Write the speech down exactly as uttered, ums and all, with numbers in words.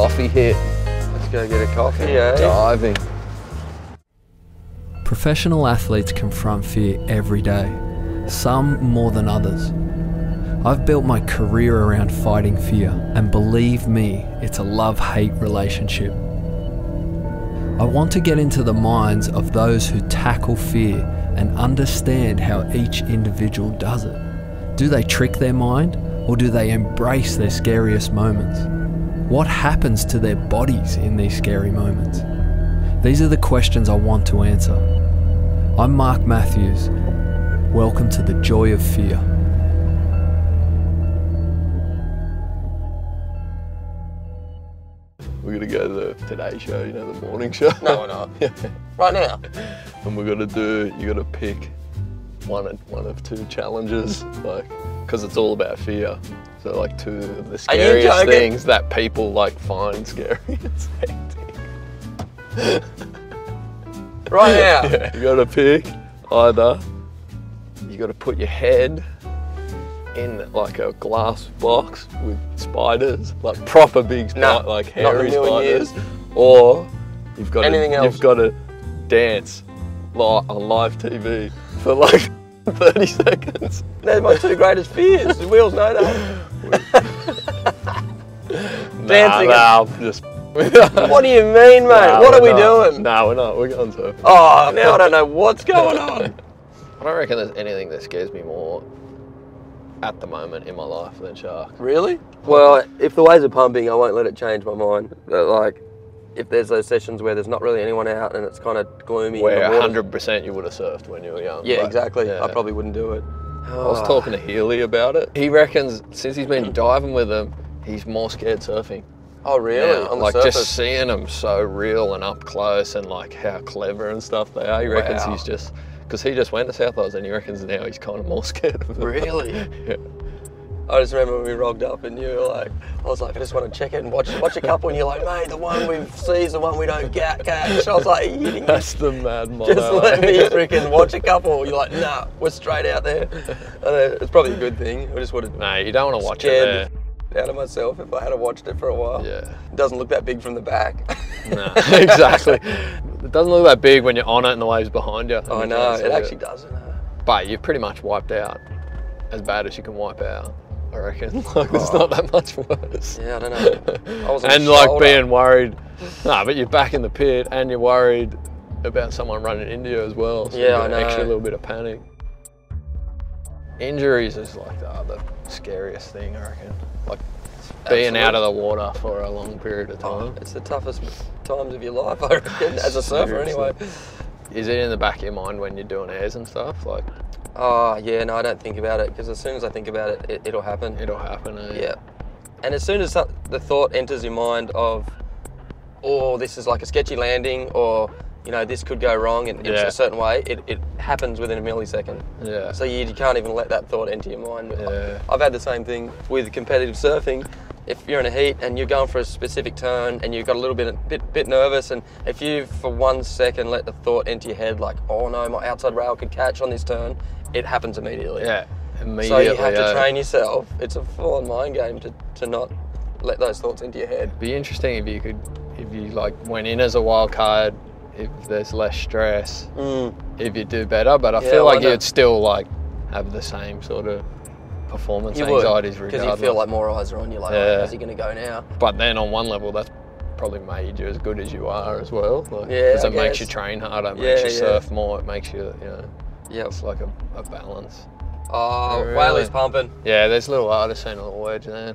coffee here. Let's go get a coffee, eh? Diving. Professional athletes confront fear every day, some more than others. I've built my career around fighting fear, and believe me, it's a love-hate relationship. I want to get into the minds of those who tackle fear and understand how each individual does it. Do they trick their mind, or do they embrace their scariest moments? What happens to their bodies in these scary moments? These are the questions I want to answer. I'm Mark Matthews. Welcome to the Joy of Fear. We're going to go to the Today Show, you know, the morning show. No, we're not. Yeah. Right now. And we're going to do, you got to pick one of, one of two challenges, like, because it's all about fear. So, like, two of the scariest things that people, like, find scary. It's hectic. Right now. Yeah. You got to pick either, you got to put your head in like a glass box with spiders, like proper big, nah, like hairy spiders, years. Or you've got anything to, else. You've got to dance like on live T V for like thirty seconds. They're my two greatest fears. The wheels know that. Dancing. Nah, nah, just. What do you mean, mate? Nah, what are we not. doing? No, nah, we're not. We're going to. Oh, now I don't know what's going on. I don't reckon there's anything that scares me more at the moment in my life than sharks. Really? Well, if the waves are pumping, I won't let it change my mind. But like, if there's those sessions where there's not really anyone out and it's kind of gloomy. Where one hundred percent you would have surfed when you were young. Yeah, exactly. Yeah. I probably wouldn't do it. Oh. I was talking to Healy about it. He reckons since he's been diving with them, he's more scared surfing. Oh, really? Yeah, on the like surface. Just seeing them so real and up close and like how clever and stuff they are. He reckons wow. he's just. Because he just went to South Oz and he reckons now he's kind of more scared of it. Really? Yeah. I just remember when we rogged up and you were like, I was like, I just want to check it and watch watch a couple and you're like, mate, the one we've seen is the one we don't catch. I was like, eating that's the mad motto. Just let me freaking watch a couple. You're like, nah, we're straight out there. And it's probably a good thing. I just would have nah, you don't want to watch it there. Out of myself if I had watched it for a while. Yeah. It doesn't look that big from the back. No, exactly. It doesn't look that big when you're on it and the waves behind you. I know, it actually doesn't. But you're pretty much wiped out, as bad as you can wipe out, I reckon. Like, there's not that much worse. Yeah, I don't know. I was on the shoulder. And like being worried, nah, but you're back in the pit and you're worried about someone running into you as well. So yeah, I know. Actually, a little bit of panic. Injuries is like the other scariest thing, I reckon. Like being Absolutely. out of the water for a long period of time. It's the toughest times of your life, I reckon, as a surfer anyway. Is it in the back of your mind when you're doing airs and stuff? Like, oh, yeah, no, I don't think about it, because as soon as I think about it, it it'll happen. It'll happen, eh? Yeah. And as soon as the thought enters your mind of, oh, this is like a sketchy landing, or, you know, this could go wrong in, yeah. in a certain way, it, it happens within a millisecond. Yeah. So you, you can't even let that thought enter your mind. Yeah. I've had the same thing with competitive surfing. If you're in a heat and you're going for a specific turn and you've got a little bit bit, bit nervous, and if you for one second let the thought enter your head like, oh no, my outside rail could catch on this turn, it happens immediately. Yeah, immediately. So you have to train yourself. It's a full-on mind game to, to not let those thoughts into your head. It'd be interesting if you could, if you like went in as a wild card, if there's less stress, mm. if you do better, but I yeah, feel like I you'd still like have the same sort of performance you anxieties would, regardless. Because you feel like more eyes are on you, like, yeah. oh, how's he going to go now? But then on one level, that's probably made you as good as you are as well. Because like, yeah, it guess. makes you train harder, it yeah, makes you yeah. surf more, it makes you, you know, yep. it's like a, a balance. Oh, really? Whaley's pumping. Yeah, there's a little artisan, a little wedge there.